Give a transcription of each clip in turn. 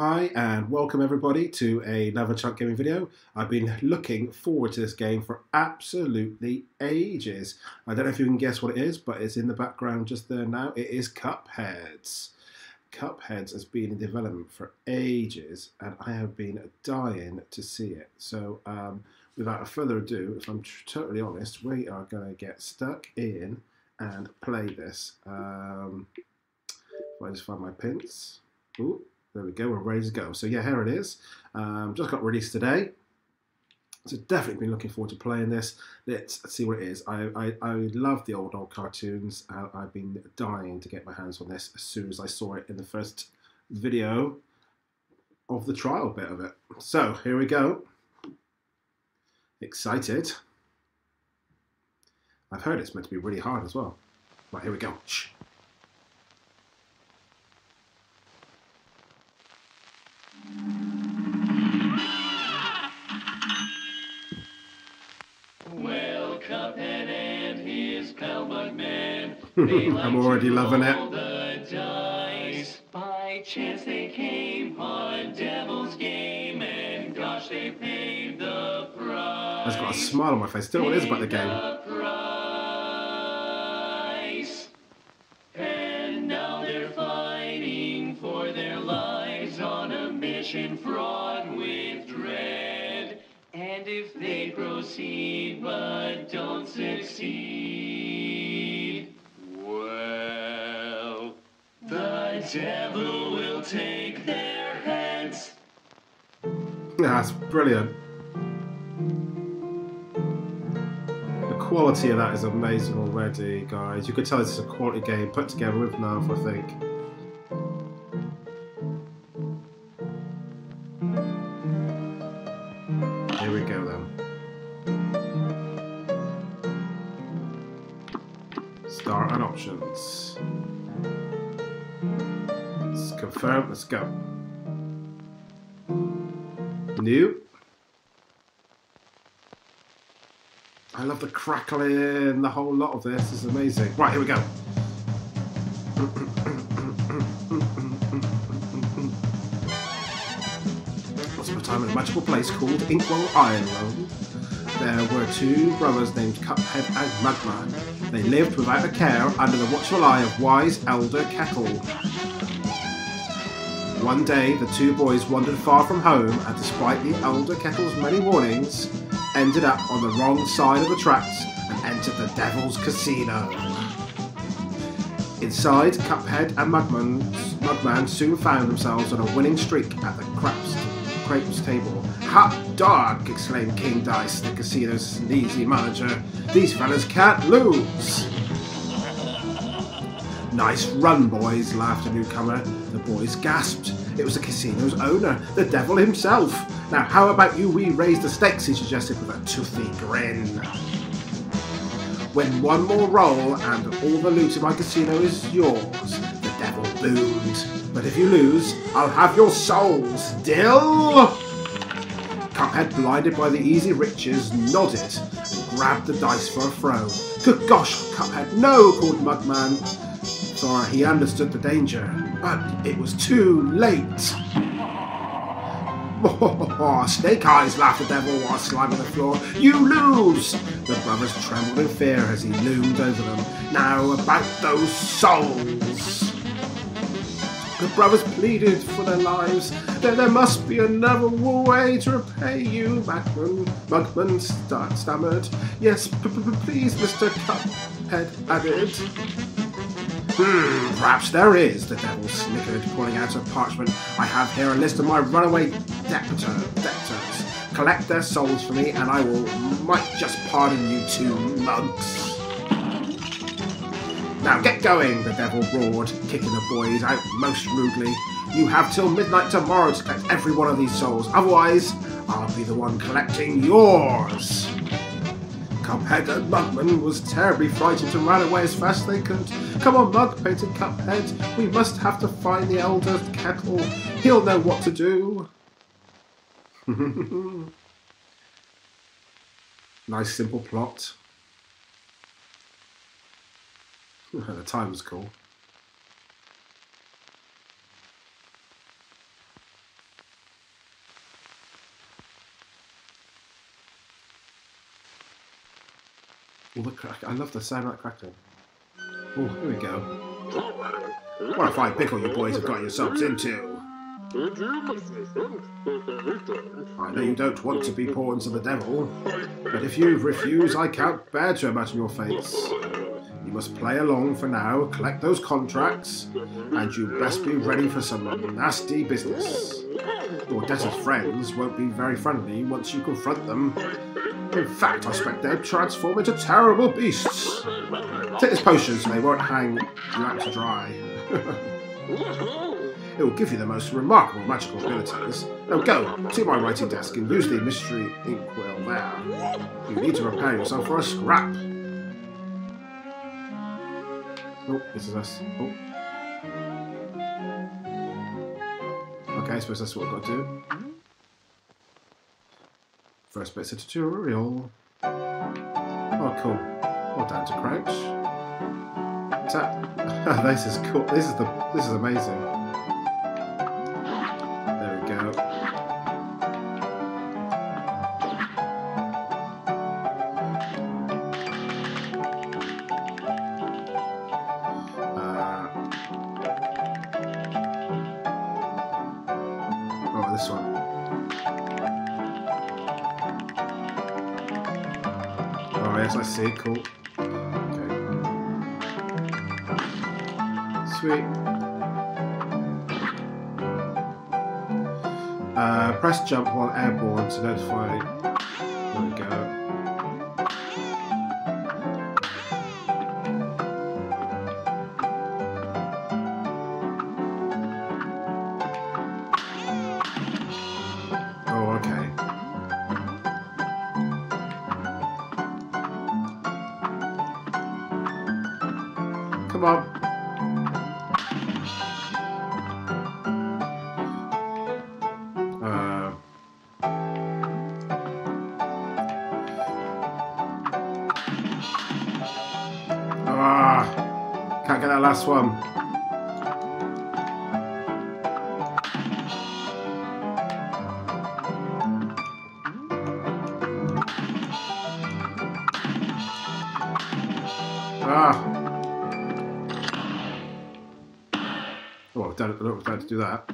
Hi and welcome everybody to another Chunk Gaming video. I've been looking forward to this game for absolutely ages. I don't know if you can guess what it is, but it's in the background just there now. It is Cuphead. Cuphead has been in development for ages and I have been dying to see it. So without further ado, if I'm totally honest, we are going to get stuck in and play this. If I just find my pins. Ooh. There we go, we're ready to go. So yeah, here it is. Just got released today. So definitely been looking forward to playing this. Let's see what it is. I love the old cartoons. I've been dying to get my hands on this as soon as I saw it in the first video of the trial bit of it. So here we go. Excited. I've heard it's meant to be really hard as well. Right, here we go. Shh. I'm already loving it. The dice. By chance they came on Devil's game and gosh they paid the price. That's got a smile on my face. Don't know what it is about the game. And now they're fighting for their lives on a mission fraught with dread. And if they proceed but don't succeed, devil will take their heads. That's brilliant. The quality of that is amazing already, guys. You could tell this is a quality game put together with love, I think. Here we go then. Start and options. Confirm, let's go. New. I love the crackling, the whole lot of this is amazing. Right, here we go. Once upon a time in a magical place called Inkwell Island, there were two brothers named Cuphead and Mugman. They lived without a care under the watchful eye of wise Elder Kettle. One day, the two boys wandered far from home and, despite the Elder Kettle's many warnings, ended up on the wrong side of the tracks and entered the Devil's Casino. Inside, Cuphead and Mugman soon found themselves on a winning streak at the craps table. "Hot dog!" exclaimed King Dice, the casino's sleazy manager. "These fellas can't lose!" "Nice run, boys," laughed a newcomer. The boys gasped. It was the casino's owner, the devil himself. "Now how about we raise the stakes," he suggested with a toothy grin. "Win one more roll and all the loot in my casino is yours," the devil boomed. "But if you lose, I'll have your souls, deal!" Cuphead, blinded by the easy riches, nodded and grabbed the dice for a throw. "Good gosh, Cuphead, no!" called Mugman. For he understood the danger, but it was too late. "Snake eyes," laughed the devil while slamming the floor. "You lose!" The brothers trembled in fear as he loomed over them. "Now about those souls!" The brothers pleaded for their lives. There must be another way to repay you, Mugman stammered. "Yes, please, Mr. Cuphead added." "Perhaps there is," the devil snickered, pulling out a parchment. "I have here a list of my runaway debtors. Collect their souls for me and I might just pardon you two mugs." "Now get going," the devil roared, kicking the boys out most rudely. "You have till midnight tomorrow to collect every one of these souls, otherwise I'll be the one collecting yours." Cuphead and Mugman was terribly frightened and ran away as fast as they could. "Come on, Mug," panted Cuphead. "We must have to find the Elder Kettle. He'll know what to do." Nice simple plot. The time's cool. Oh, the crack. I love the sound of that crackling. Oh, here we go. What a fine pickle you boys have got yourselves into. I know you don't want to be pawns to the devil, but if you refuse, I can't bear to imagine your fates. You must play along for now, collect those contracts, and you best be ready for some nasty business. Your debtor's friends won't be very friendly once you confront them. In fact, I expect they'll transform into terrible beasts. Take this potion so they won't hang you out to dry. It will give you the most remarkable magical abilities. Now go to my writing desk and use the mystery inkwell there. You need to prepare yourself for a scrap. Oh, this is us. Oh. Okay, I suppose that's what I've got to do. First bit's a tutorial. Oh, cool. Well, down to crouch. Tap. This is cool. This is amazing. There we go. I see, cool. Okay. Sweet. Press jump while airborne to notify. There we go. Oh, okay. Come on. Can't get that last one. Oh, I don't know how to do that.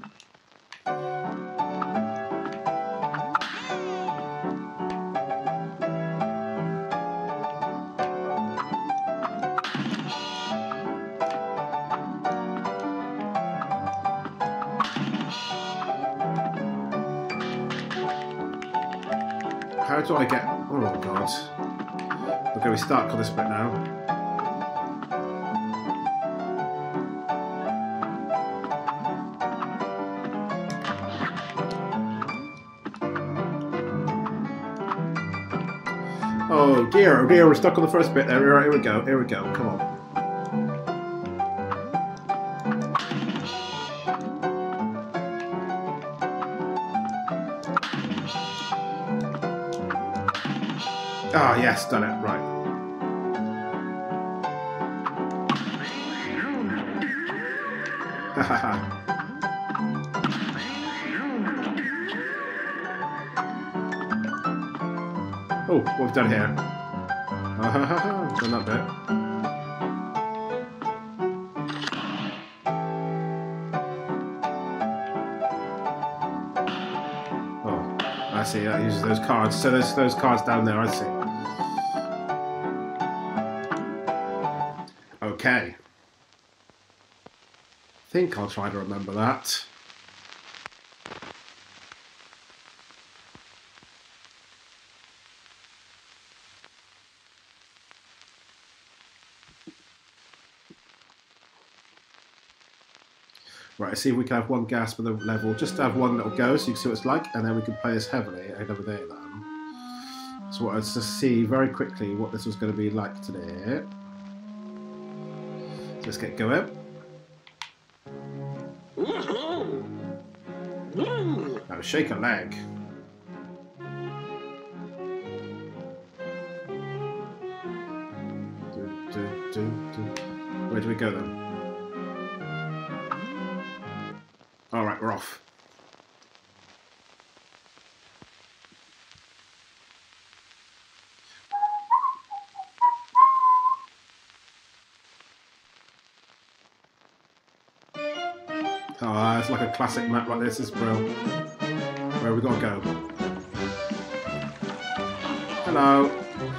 How do I get... Oh, my God. I'm going to be stuck on this bit now. Oh dear, we're stuck on the first bit there. Here we go, here we go, come on. Ah, yes, done it, right. Ha ha ha. Oh, what we've done here. Done that bit. Oh, I see. That uses those cards. So there's those cards down there. I see. Okay. I think I'll try to remember that. Right, see if we can have one gasp of the level, just to have one little go so you can see what it's like, and then we can play as heavily another day then. So I was to see very quickly what this was going to be like today. So let's get going. Now shake a leg. Where do we go then? Alright, we're off. Oh, it's like a classic map like this. It's brilliant. Where have we got to go? Hello.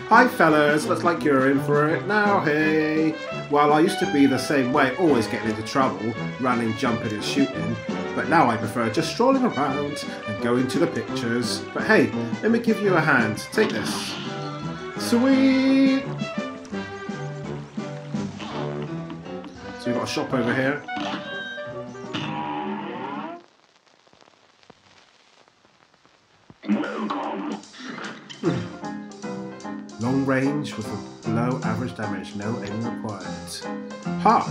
Hi, fellas. Looks like you're in for it now, hey. While I used to be the same way, always getting into trouble, running, jumping and shooting, but now I prefer just strolling around and going to the pictures. But hey, let me give you a hand. Take this. Sweet! So we've got a shop over here. Long range with a below average damage, no aim required. Heart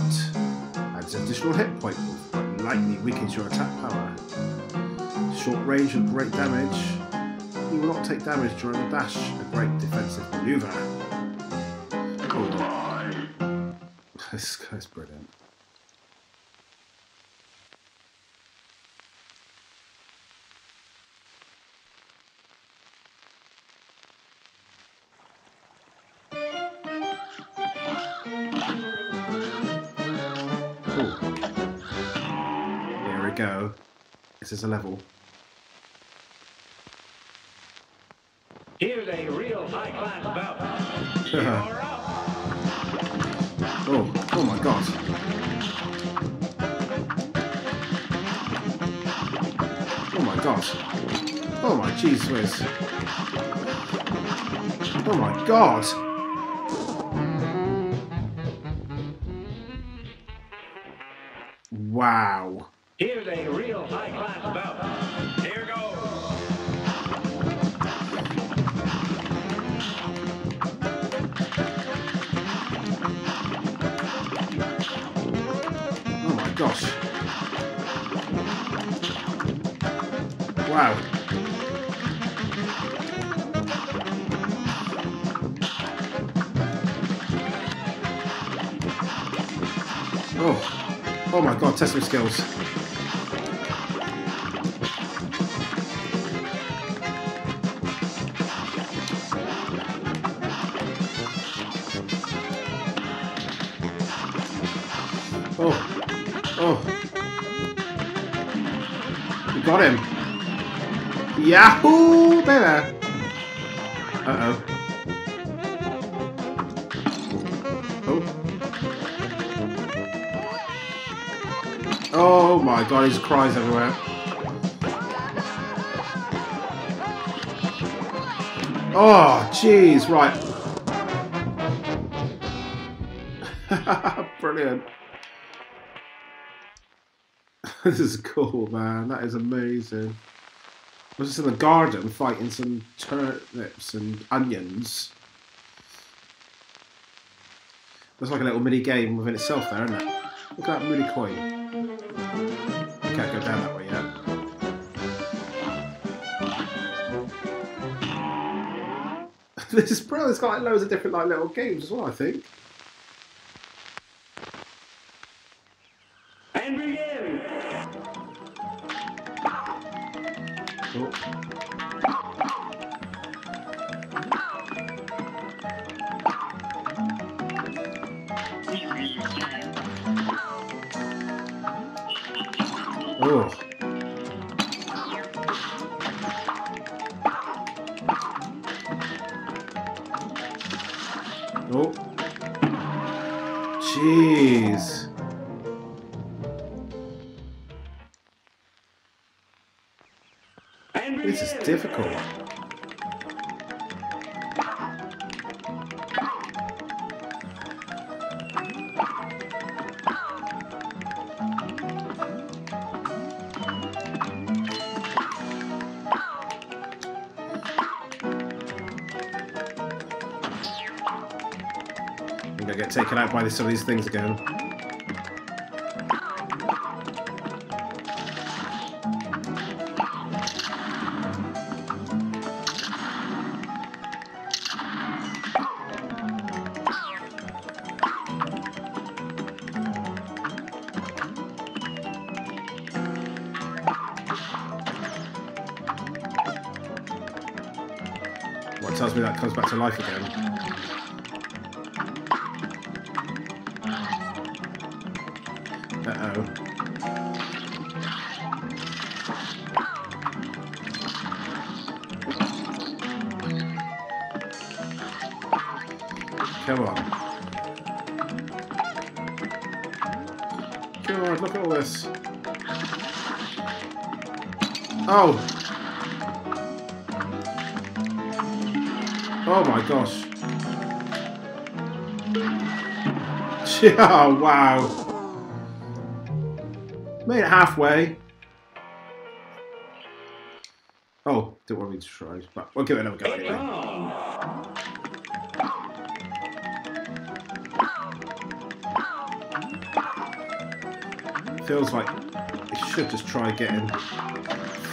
adds additional hit point, but lightly weakens your attack power. Short range with great damage. You will not take damage during the dash, a great defensive maneuver. Cool. This guy's brilliant. Go. This is a level. Here's a real high class bout. You are up. Oh my god. Oh my god. Oh my jeez whiz. Oh my god. Wow. Here's a real high-class bout. Here goes. Oh my gosh. Wow. Oh. Oh my god, test my skills. Got him. Yahoo, baby. Uh-oh. Oh. Oh my god, his cries everywhere. Oh, jeez, right. Brilliant. This is cool, man. That is amazing. I was just in the garden fighting some turnips and onions. That's like a little mini game within itself there, isn't it? Look at that moody coin. I can't go down that way yet. This is brilliant. It's got like loads of different like little games as well, I think. Oh. Jeez. This is difficult. Taken out by this, some of these things again. What tells me that comes back to life again? Come on. Come on, look at all this. Oh! Oh my gosh. Oh, wow. Made it halfway. Oh, didn't want me to try, but we'll give it another go anyway. Feels like it should just try getting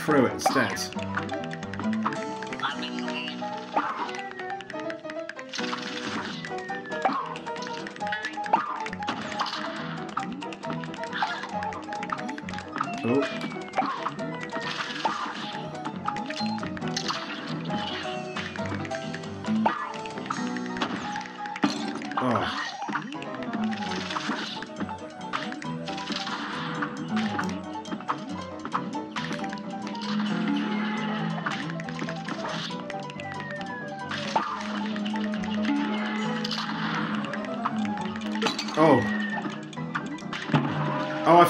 through it instead.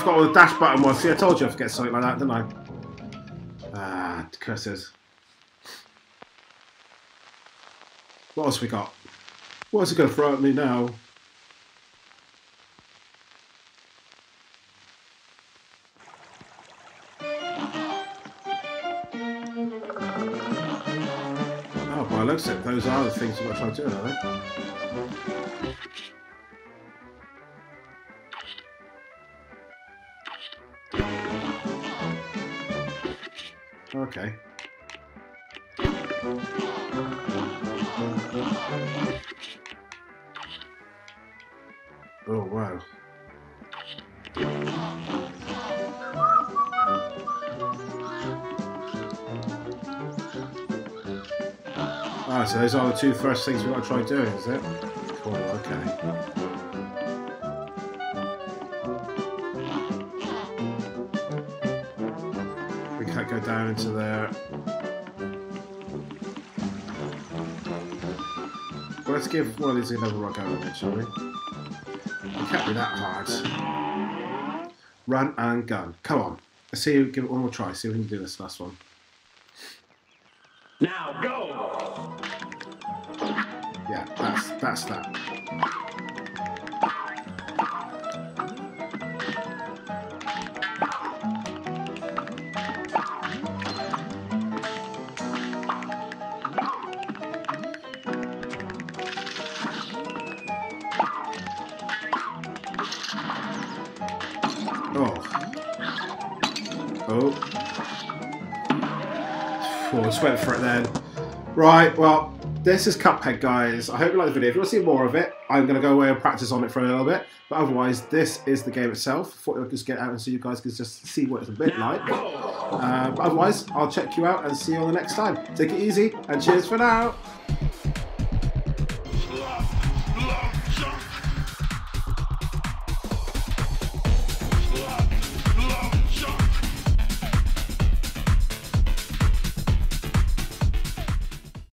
The dash button was. See, I told you I'd forget something like that, didn't I? Ah, curses. What else we got? What is it going to throw at me now? Oh, by the looks of it, those are the things that we're trying to do, aren't they? Okay. Oh, wow. Ah, so those are the two first things we've got to try doing, is it? Cool, okay. Go down into there. Well, let's give one of these another rock over there, shall we? It can't be that hard. Run and gun. Come on. Let's see. Give it one more try. See if we can do this last one. Now go. Yeah, that's that. Went for it then. Right, well, this is Cuphead, guys. I hope you like the video. If you want to see more of it, I'm going to go away and practice on it for a little bit. But otherwise, this is the game itself. Thought I'd just get out and so you guys can just see what it's a bit like. But otherwise, I'll check you out and see you on the next time. Take it easy, and cheers for now.